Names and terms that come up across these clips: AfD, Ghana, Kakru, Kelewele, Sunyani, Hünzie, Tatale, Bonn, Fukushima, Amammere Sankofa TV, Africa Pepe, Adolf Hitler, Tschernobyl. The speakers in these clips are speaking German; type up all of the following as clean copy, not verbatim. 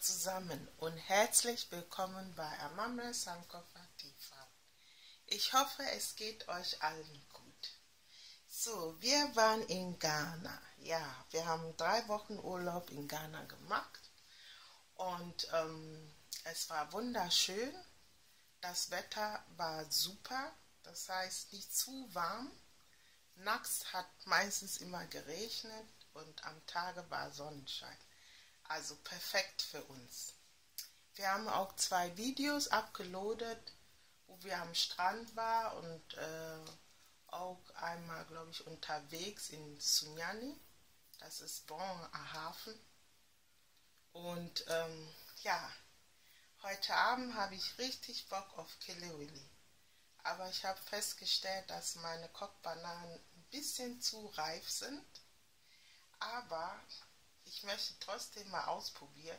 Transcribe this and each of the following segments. zusammen und herzlich willkommen bei Amammere Sankofa TV. Ich hoffe, es geht euch allen gut. So, wir waren in Ghana. Ja, wir haben 3 Wochen Urlaub in Ghana gemacht und es war wunderschön. Das Wetter war super, das heißt nicht zu warm. Nachts hat meistens immer geregnet und am Tage war Sonnenschein. Also perfekt für uns. Wir haben auch 2 Videos abgeloadet, wo wir am Strand waren und auch einmal, glaube ich, unterwegs in Sunyani. Das ist Bonn, ein Hafen. Und ja, heute Abend habe ich richtig Bock auf Kelewele. Aber ich habe festgestellt, dass meine Kochbananen ein bisschen zu reif sind. Aber ich möchte trotzdem mal ausprobieren,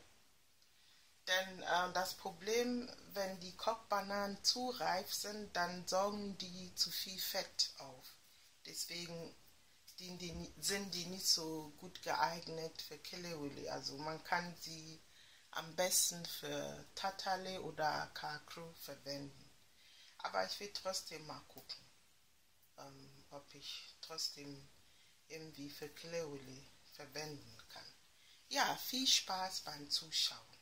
denn das Problem, wenn die Kochbananen zu reif sind, dann sorgen die zu viel Fett auf. Deswegen sind die nicht so gut geeignet für Kelewele. Also man kann sie am besten für Tatale oder Kakru verwenden. Aber ich will trotzdem mal gucken, ob ich trotzdem irgendwie für Kelewele verwenden kann. Ja, viel Spaß beim Zuschauen.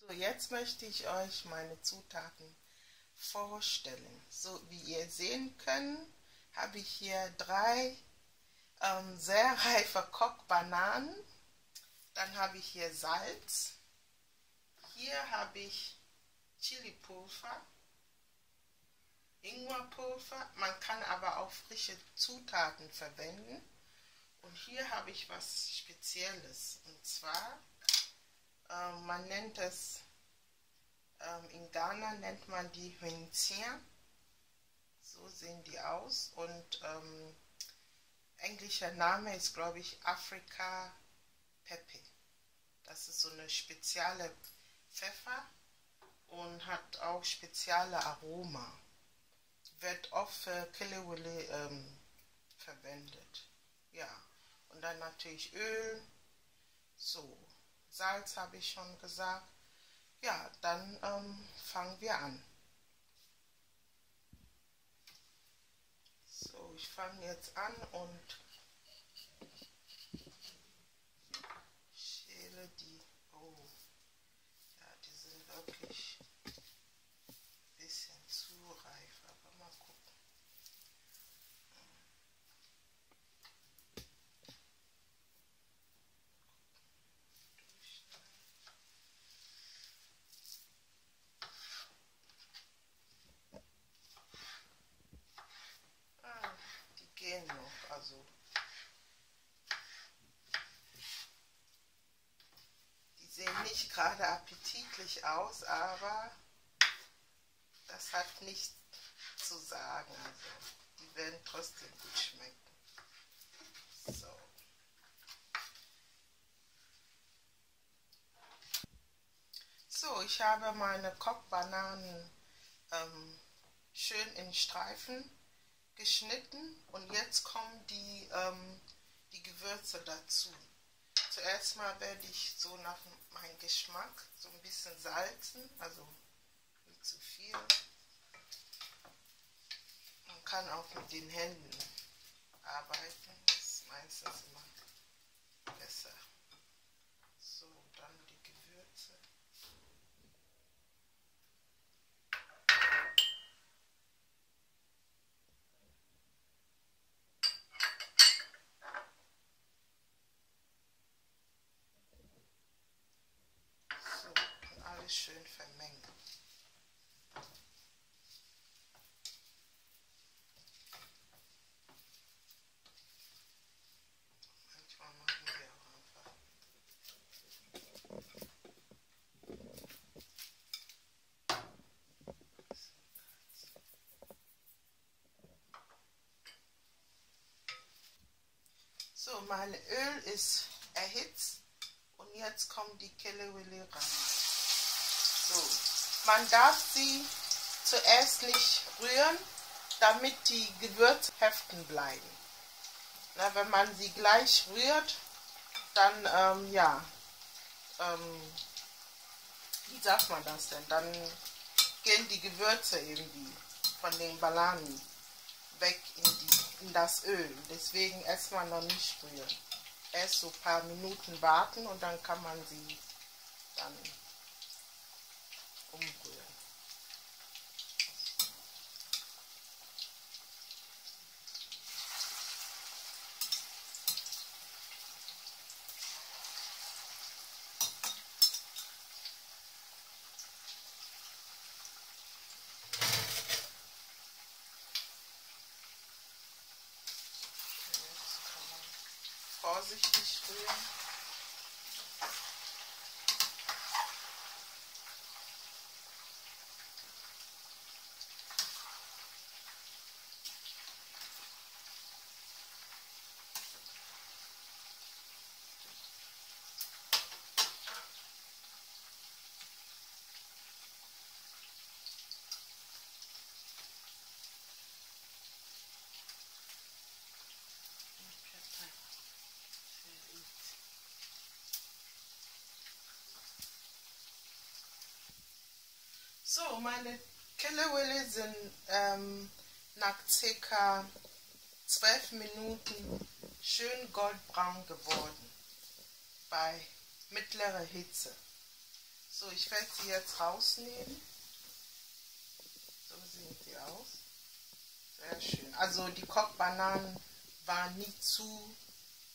So, jetzt möchte ich euch meine Zutaten vorstellen. So, wie ihr sehen könnt, habe ich hier 3 sehr reife Kochbananen. Dann habe ich hier Salz. Hier habe ich Chilipulver, Ingwerpulver. Man kann aber auch frische Zutaten verwenden. Und hier habe ich was Spezielles. Und zwar, man nennt es, in Ghana nennt man die Hünzie. So sehen die aus. Und englischer Name ist, glaube ich, Africa Pepe. Das ist so eine spezielle Pfeffer und hat auch spezielle Aroma. Wird oft für Kelewele verwendet. Ja, und dann natürlich Öl, so, Salz habe ich schon gesagt. Ja, dann fangen wir an. So, ich fange jetzt an und schäle die. Oh, ja, die sind wirklich ein bisschen zu reif, aber mal gucken. Also die sehen nicht gerade appetitlich aus, aber das hat nichts zu sagen. Also die werden trotzdem gut schmecken. So. So, ich habe meine Kochbananen schön in Streifen geschnitten und jetzt kommen die Gewürze dazu. Zuerst mal werde ich so nach meinem Geschmack so ein bisschen salzen, also nicht zu viel. Man kann auch mit den Händen arbeiten, das ist meistens immer besser. So, dann die Gewürze. Schön vermengen. Manchmal machen wir auch einfach. So, mein Öl ist erhitzt und jetzt kommen die Kelewele rein. So. Man darf sie zuerst nicht rühren, damit die Gewürze heften bleiben. Na, wenn man sie gleich rührt, dann, wie sagt man das denn? Dann gehen die Gewürze irgendwie von den Balami weg in das Öl. Deswegen erst mal noch nicht rühren. Erst so ein paar Minuten warten und dann kann man sie dann umrühren. Vorsichtig rühren. So, meine Kelewele sind nach ca. 12 Minuten schön goldbraun geworden bei mittlerer Hitze. So, ich werde sie jetzt rausnehmen. So sehen sie aus. Sehr schön. Also die Kochbananen waren nie zu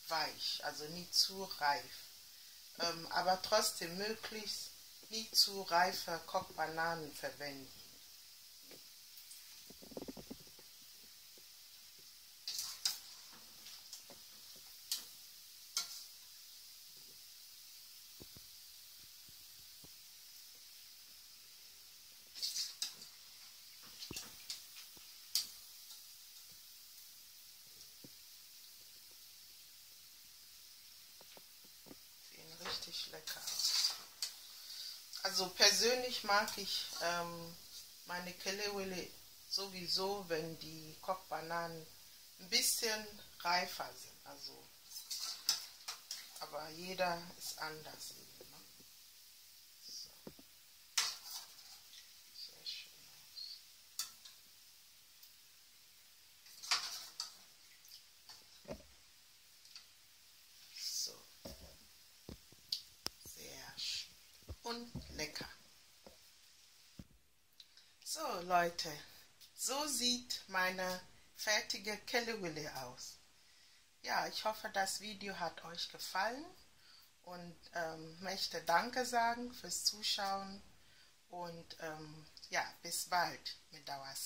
weich, also nie zu reif. Aber trotzdem möglichst nie zu reife Kochbananen verwenden. Sehen richtig lecker aus. Also persönlich mag ich meine Kelewele sowieso, wenn die Kochbananen ein bisschen reifer sind. Also, aber jeder ist anders. Eben, ne? So. Sehr schön aus. So. Sehr schön. Und lecker. So Leute, so sieht meine fertige Kelewele aus. Ja, ich hoffe, das Video hat euch gefallen und möchte Danke sagen fürs Zuschauen und ja, bis bald mit Dauers.